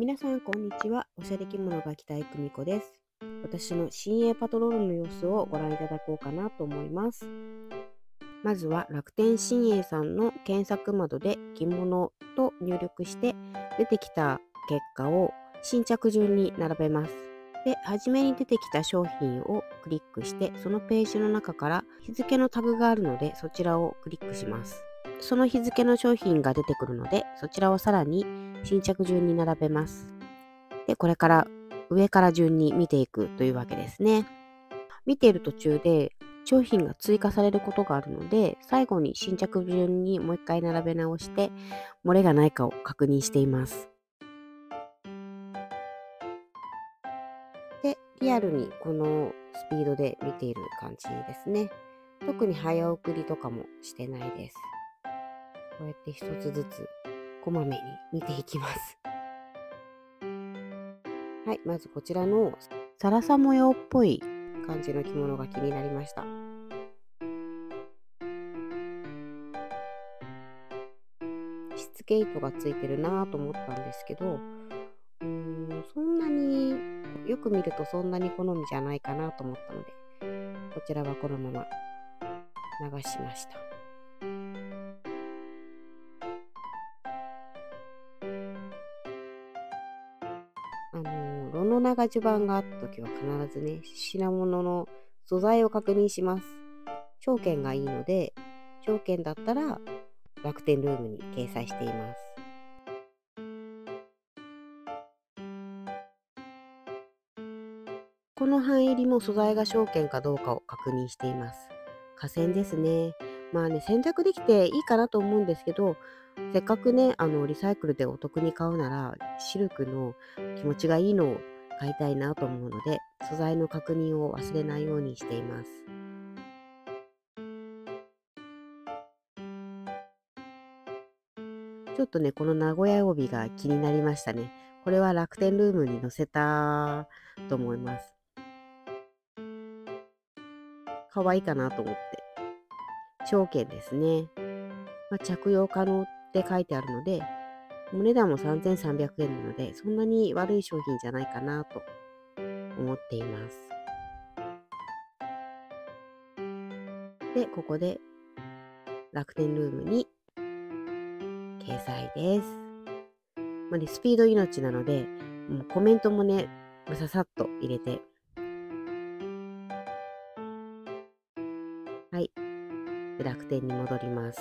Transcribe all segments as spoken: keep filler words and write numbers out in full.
皆さんこんにちは。おしゃれ着物が着たい久美子です。私の新鋭パトロールの様子をご覧いただこうかなと思います。まずは楽天新鋭さんの検索窓で着物と入力して出てきた結果を新着順に並べます。で、初めに出てきた商品をクリックして、そのページの中から日付のタグがあるのでそちらをクリックします。その日付の商品が出てくるのでそちらをさらに新着順に並べます。で、これから上から順に見ていくというわけですね。見ている途中で商品が追加されることがあるので、最後に新着順にもう一回並べ直して漏れがないかを確認しています。で、リアルにこのスピードで見ている感じですね。特に早送りとかもしてないです。こうやって一つずつこまめに見ていきます。はい、まずこちらのサラサ模様っぽい感じの着物が気になりました。しつけ糸がついてるなぁと思ったんですけど、うーん、そんなによく見るとそんなに好みじゃないかなと思ったので、こちらはこのまま流しました。あの炉の長襦袢があった時は必ずね、品物の素材を確認します。証券がいいので、証券だったら楽天ルームに掲載しています。この半襟も素材が証券かどうかを確認しています。河川ですね。まあね、洗濯できていいかなと思うんですけど、せっかくね、あのリサイクルでお得に買うならシルクの気持ちがいいのを買いたいなと思うので、素材の確認を忘れないようにしています。ちょっとね、この名古屋帯が気になりましたね。これは楽天ルームに載せたと思います。可愛いかなと思って。証券ですね、まあ、着用可能って書いてあるので、お値段もさんぜんさんびゃくえんなので、そんなに悪い商品じゃないかなと思っています。で、ここで楽天ルームに掲載です。まあね、スピード命なので、もうコメントもね、ささっと入れて、はい、楽天に戻ります。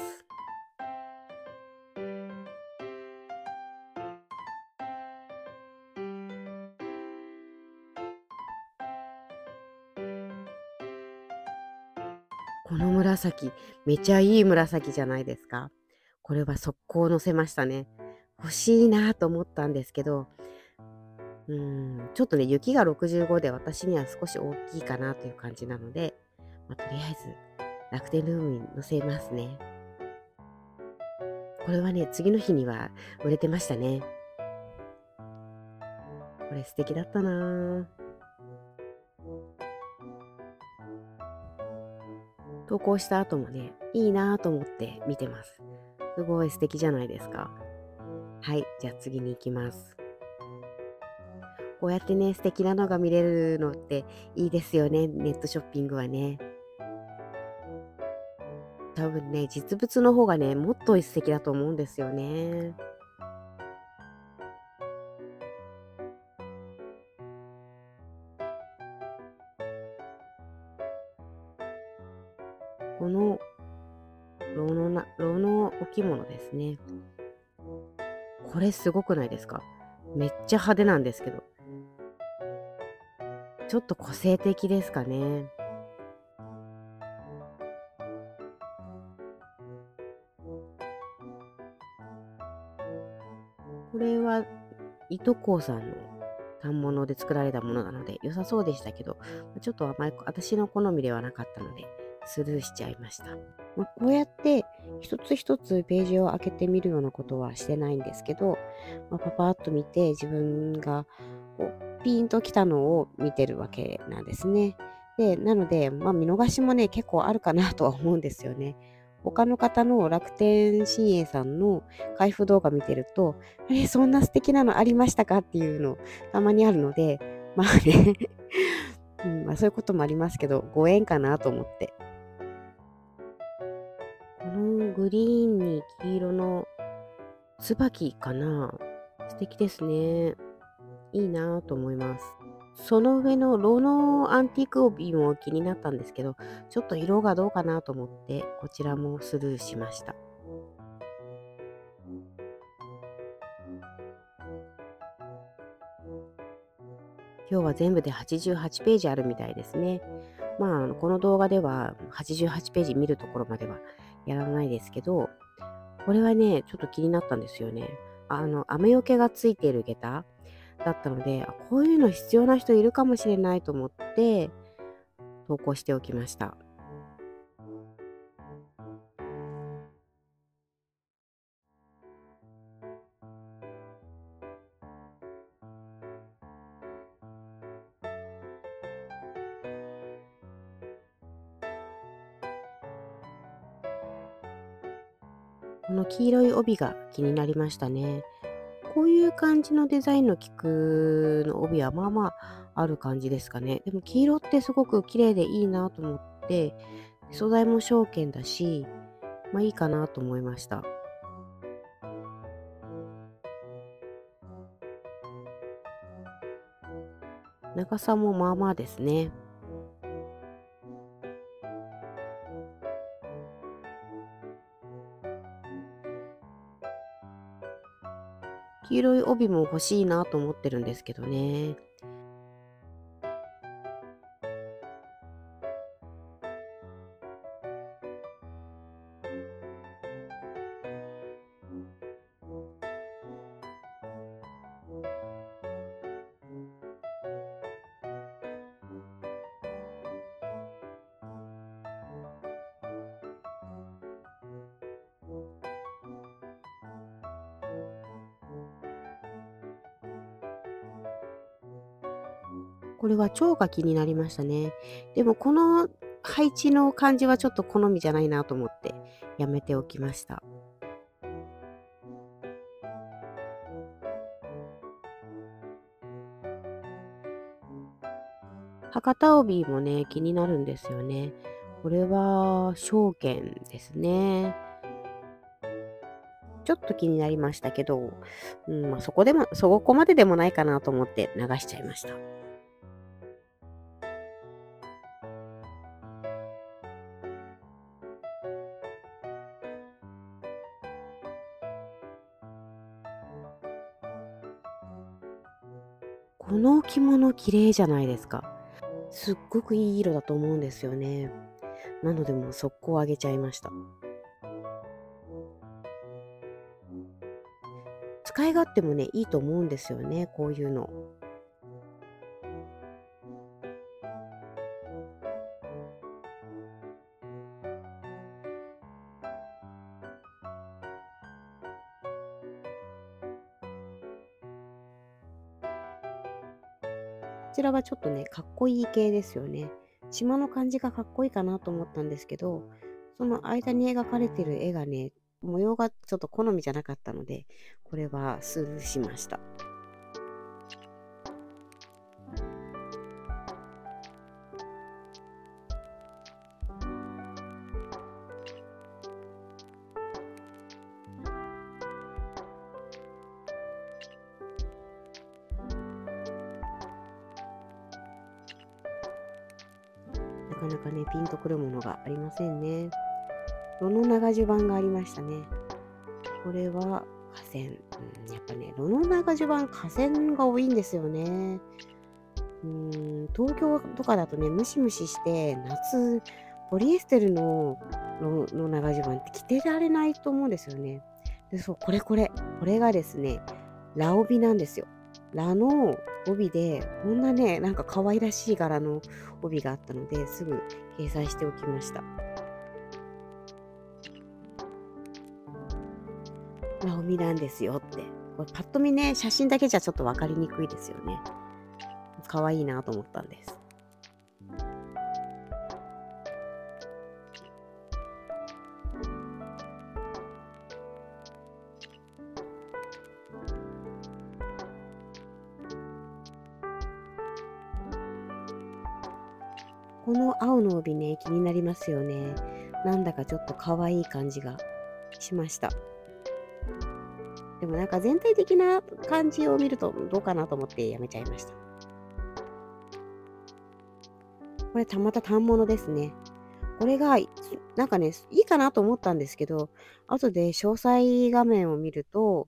この紫、めちゃいい紫じゃないですか。これは速攻載せましたね。欲しいなと思ったんですけど、うーん、ちょっとね、雪がろくじゅうごで私には少し大きいかなという感じなので、まあ、とりあえず楽天ルームに載せますね。これはね、次の日には売れてましたね。これ素敵だったなぁ。投稿した後もね、いいなぁと思って見てます。すごい素敵じゃないですか。はい、じゃあ次に行きます。こうやってね、素敵なのが見れるのっていいですよね、ネットショッピングはね。多分ね、実物の方がね、もっと素敵だと思うんですよね。このろうのな、ろうのお着物ですね。これすごくないですか。めっちゃ派手なんですけど、ちょっと個性的ですかね。これはいとこさんの反物で作られたものなので良さそうでしたけど、ちょっと甘い私の好みではなかったのでスルーしちゃいました。まあ、こうやって一つ一つページを開けてみるようなことはしてないんですけど、まあ、パパッと見て自分がこうピンときたのを見てるわけなんですね。で、なので、まあ、見逃しもね結構あるかなとは思うんですよね。他の方の楽天新栄さんの開封動画見てると、え、そんな素敵なのありましたかっていうのたまにあるので、まあね、うん、まあ、そういうこともありますけど、ご縁かなと思って。このグリーンに黄色の椿かな、素敵ですね。いいなぁと思います。その上のロのアンティーク帯も気になったんですけど、ちょっと色がどうかなと思ってこちらもスルーしました。今日は全部ではちじゅうはちページあるみたいですね。まあこの動画でははちじゅうはちページ見るところまではやらないですけど、これはねちょっと気になったんですよね。あの雨よけがついている下駄だったので、こういうの必要な人いるかもしれないと思って投稿しておきました。この黄色い帯が気になりましたね。こういう感じのデザインの菊の帯はまあまあある感じですかね。でも黄色ってすごく綺麗でいいなと思って、素材も正絹だし、まあいいかなと思いました。長さもまあまあですね。黄色い帯も欲しいなと思ってるんですけどね。これは蝶が気になりましたね。でもこの配置の感じはちょっと好みじゃないなと思ってやめておきました。博多帯もね気になるんですよね。これは正絹ですね。ちょっと気になりましたけど、うん、まあそこでもそこまででもないかなと思って流しちゃいました。この着物綺麗じゃないですか。すっごくいい色だと思うんですよね。なのでもう速攻上げちゃいました。使い勝手もねいいと思うんですよね、こういうの。こちらはちょっとね、かっこいい系ですよね。島の感じがかっこいいかなと思ったんですけど、その間に描かれてる絵がね、模様がちょっと好みじゃなかったので、これはスルーしました。なかなかね、ピンとくるものがありませんね。炉の長襦袢がありましたね。これは破線。うん、やっぱね、炉の長襦袢、破線が多いんですよね。うーん、東京とかだとね、ムシムシして、夏、ポリエステルの炉の長襦袢って着てられないと思うんですよね。で、そう、これこれ、これがですね、羅帯なんですよ。羅の帯で、こんなね、なんか可愛らしい柄の帯があったので、すぐ掲載しておきました。羅帯なんですよって。これパッと見ね、写真だけじゃちょっと分かりにくいですよね。可愛いなと思ったんです。この青の帯ね、気になりますよね。なんだかちょっと可愛い感じがしました。でもなんか全体的な感じを見るとどうかなと思ってやめちゃいました。これたまた反物ですね。これがなんかね、いいかなと思ったんですけど、後で詳細画面を見ると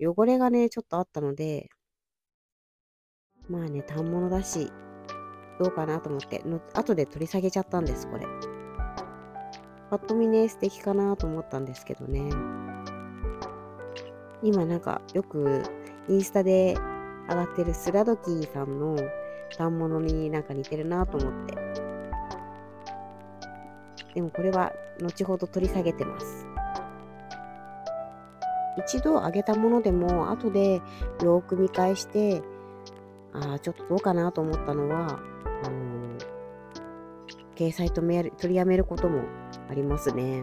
汚れがね、ちょっとあったので、まあね、反物だしどうかなと思っての後で取り下げちゃったんです。これぱっと見ね、素敵かなと思ったんですけどね。今なんかよくインスタで上がってるスラドキーさんの反物になんか似てるなと思って、でもこれは後ほど取り下げてます。一度上げたものでも後でよーく見返して、ああちょっとどうかなと思ったのは、あのー、掲載とめる取りやめることもありますね。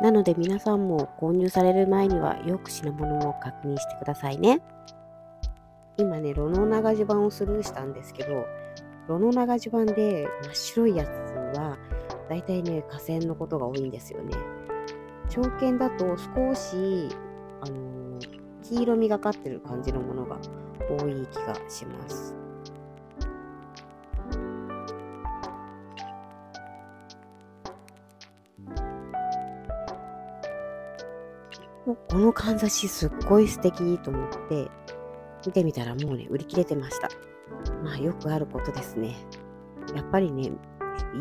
なので皆さんも購入される前にはよく品物を確認してくださいね。今ね、ロノ長襦袢をスルーしたんですけど、ロノ長襦袢で真っ白いやつはだいたいね、下線のことが多いんですよね。長剣だと少し、あのー、黄色みがかってる感じのものが多い気がします。このかんざしすっごい素敵と思って見てみたら、もうね、売り切れてました。まあよくあることですね。やっぱりね、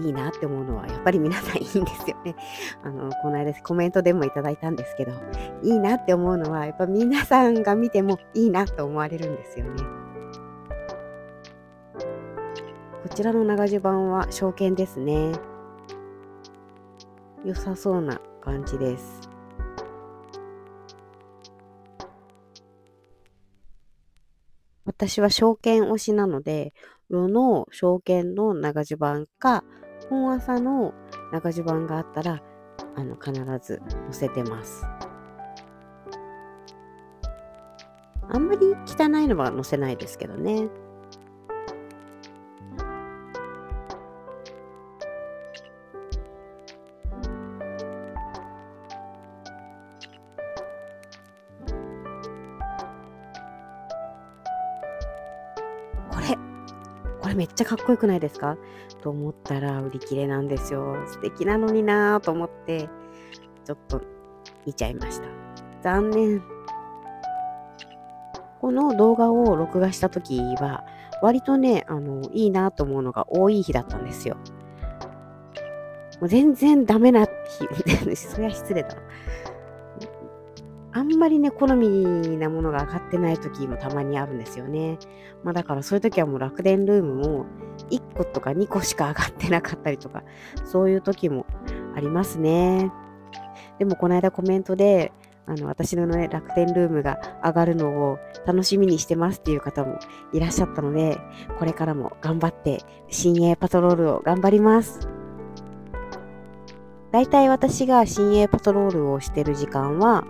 いいなって思うのはやっぱり皆さんいいんですよね。あのこの間コメントでもいただいたんですけど、いいなって思うのはやっぱ皆さんが見てもいいなと思われるんですよね。こちらの長襦袢は小剣ですね。良さそうな感じです。私は小剣推しなので、ロの小剣の長襦袢か本麻の長襦袢があったら、あの必ず載せてます。あんまり汚いのは載せないですけどね。めっちゃかっこよくないですかと思ったら売り切れなんですよ。素敵なのになぁと思ってちょっと見ちゃいました。残念。この動画を録画した時は割とね、あのいいなと思うのが多い日だったんですよ。もう全然ダメな日そりゃ失礼だな。あんまりね、好みなものが上がってない時もたまにあるんですよね。まあだからそういう時はもう楽天ルームもいっこととかにこしか上がってなかったりとか、そういう時もありますね。でもこの間コメントで、あの私の、ね、楽天ルームが上がるのを楽しみにしてますっていう方もいらっしゃったので、これからも頑張って深夜パトロールを頑張ります。だいたい私が深夜パトロールをしてる時間は、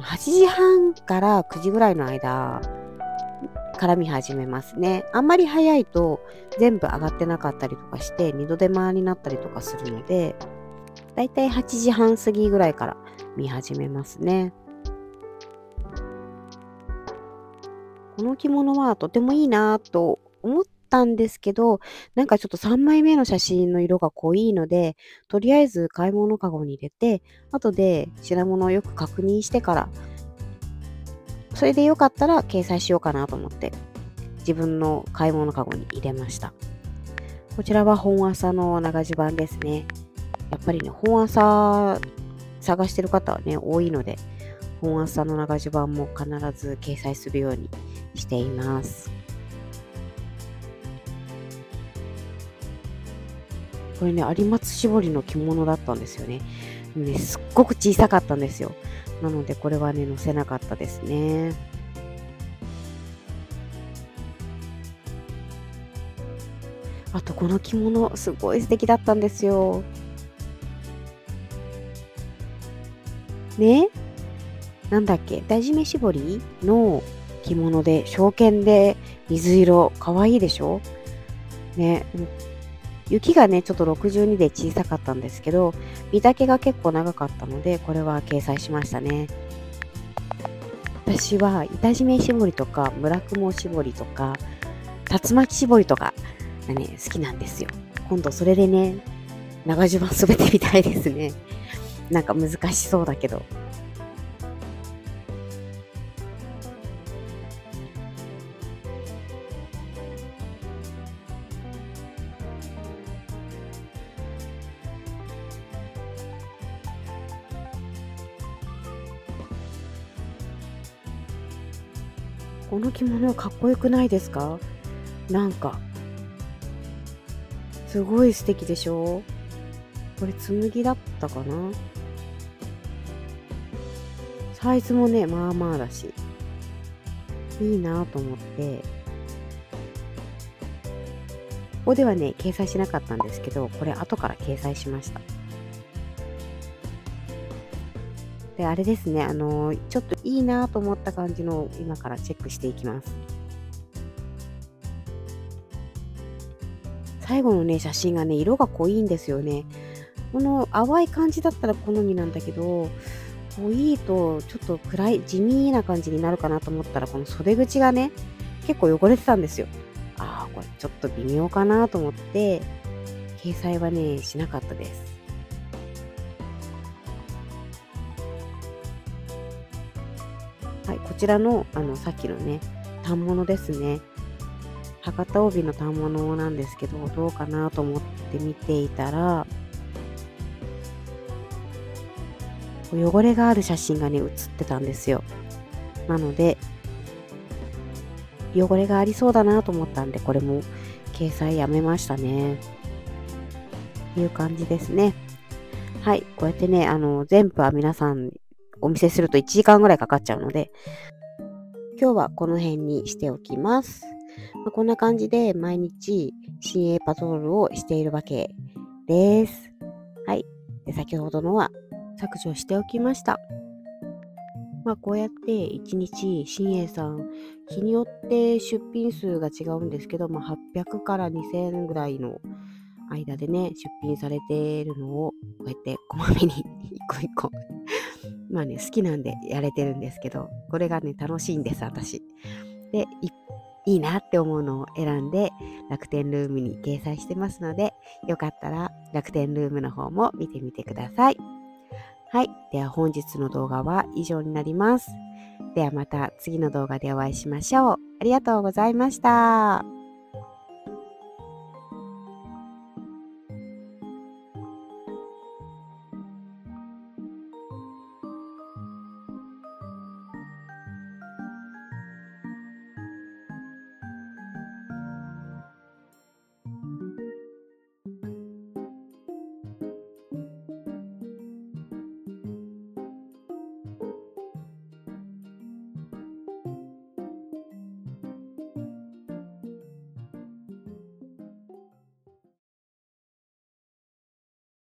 はちじはんからくじぐらいの間から見始めますね。あんまり早いと全部上がってなかったりとかして二度手間になったりとかするので、だいたいはちじはん過ぎぐらいから見始めますね。この着物はとてもいいなと思ったんですけど、なんかちょっとさんまいめの写真の色が濃いので、とりあえず買い物かごに入れて後で品物をよく確認してから、それでよかったら掲載しようかなと思って自分の買い物かごに入れました。こちらは本麻の長襦袢ですね。やっぱりね、本麻探してる方はね多いので、本麻の長襦袢も必ず掲載するようにしています。これね、有松絞りの着物だったんですよね。ね、すっごく小さかったんですよ。なのでこれはね、載せなかったですね。あとこの着物すごい素敵だったんですよ。ね、なんだっけ、大締め絞りの着物で、小剣で水色、かわいいでしょね。雪がねちょっとろくじゅうにで小さかったんですけど、実だけが結構長かったのでこれは掲載しましたね。私は板締め絞りとか村雲絞りとか竜巻絞りとかがね好きなんですよ。今度それでね長襦袢滑ってみたいですね。なんか難しそうだけど。この着物かっこよくないですか？なんかすごい素敵でしょ？これ紬だったかな。サイズもねまあまあだしいいなと思って、ここではね掲載しなかったんですけど、これ後から掲載しました。であれですね、あのー、ちょっといいなと思った感じの今からチェックしていきます。最後のね写真がね色が濃いんですよね。この淡い感じだったら好みなんだけど、濃いとちょっと暗い地味な感じになるかなと思ったら、この袖口がね結構汚れてたんですよ。ああこれちょっと微妙かなと思って掲載はねしなかったです。はい、こちらの、あのさっきのね反物ですね。博多帯の反物なんですけど、どうかなと思って見ていたら、汚れがある写真がね写ってたんですよ。なので汚れがありそうだなと思ったんで、これも掲載やめましたね。いう感じですね。はい、こうやってねあの全部は皆さんお見せするといちじかんぐらいかかっちゃうので、今日はこの辺にしておきます。まあ、こんな感じで毎日新鋭パトロールをしているわけです。はい、で先ほどのは削除しておきました。まあ、こうやっていちにち新鋭さん、日によって出品数が違うんですけど、まあ、はっぴゃくからにせんぐらいの間でね出品されているのをこうやってこまめに一個一個まあね好きなんでやれてるんですけど、これがね楽しいんです私で、いいいなって思うのを選んで楽天ルームに掲載してますので、よかったら楽天ルームの方も見てみてください。はい、では本日の動画は以上になります。ではまた次の動画でお会いしましょう。ありがとうございました。